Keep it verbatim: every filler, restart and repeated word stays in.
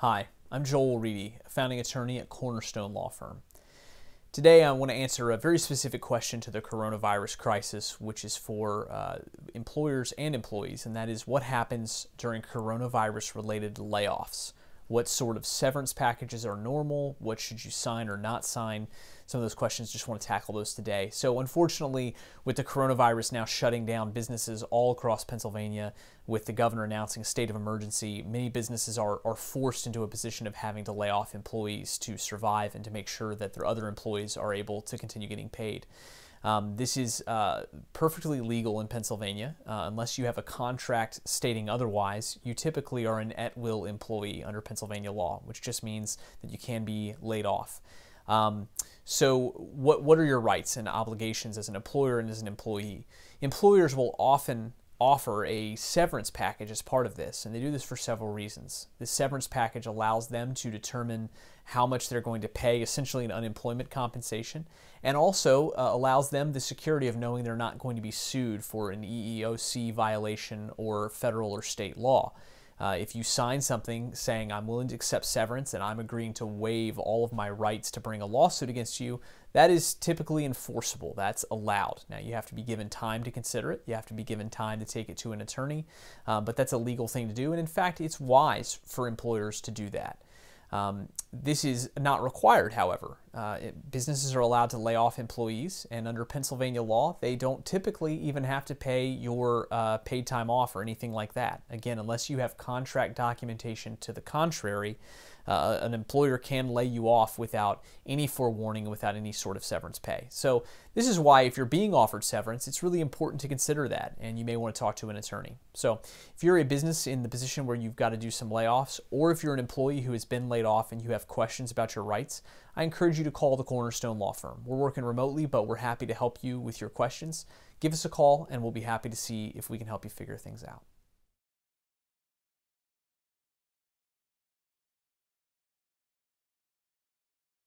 Hi, I'm Joel Reedy, a founding attorney at Cornerstone Law Firm. Today I want to answer a very specific question to the coronavirus crisis, which is for uh, employers and employees, and that is what happens during coronavirus-related layoffs. What sort of severance packages are normal? What should you sign or not sign? Some of those questions, just want to tackle those today. So unfortunately, with the coronavirus now shutting down businesses all across Pennsylvania, with the governor announcing a state of emergency, many businesses are, are forced into a position of having to lay off employees to survive and to make sure that their other employees are able to continue getting paid. Um, this is uh, perfectly legal in Pennsylvania. Uh, unless you have a contract stating otherwise, you typically are an at-will employee under Pennsylvania law, which just means that you can be laid off. Um, so what, what are your rights and obligations as an employer and as an employee? Employers will often offer a severance package as part of this, and they do this for several reasons. The severance package allows them to determine how much they're going to pay, essentially an unemployment compensation, and also uh, allows them the security of knowing they're not going to be sued for an E E O C violation or federal or state law. Uh, if you sign something saying I'm willing to accept severance and I'm agreeing to waive all of my rights to bring a lawsuit against you, that is typically enforceable. That's allowed. Now, you have to be given time to consider it. You have to be given time to take it to an attorney, uh, but that's a legal thing to do. And in fact, it's wise for employers to do that. Um, this is not required, however. Uh, it, businesses are allowed to lay off employees, and under Pennsylvania law, they don't typically even have to pay your uh, paid time off or anything like that. Again, unless you have contract documentation to the contrary, uh, an employer can lay you off without any forewarning, without any sort of severance pay. So this is why if you're being offered severance, it's really important to consider that, and you may want to talk to an attorney. So if you're a business in the position where you've got to do some layoffs, or if you're an employee who has been laid off and you have questions about your rights, I encourage you to call the Cornerstone Law Firm. We're working remotely, but we're happy to help you with your questions. Give us a call and we'll be happy to see if we can help you figure things out.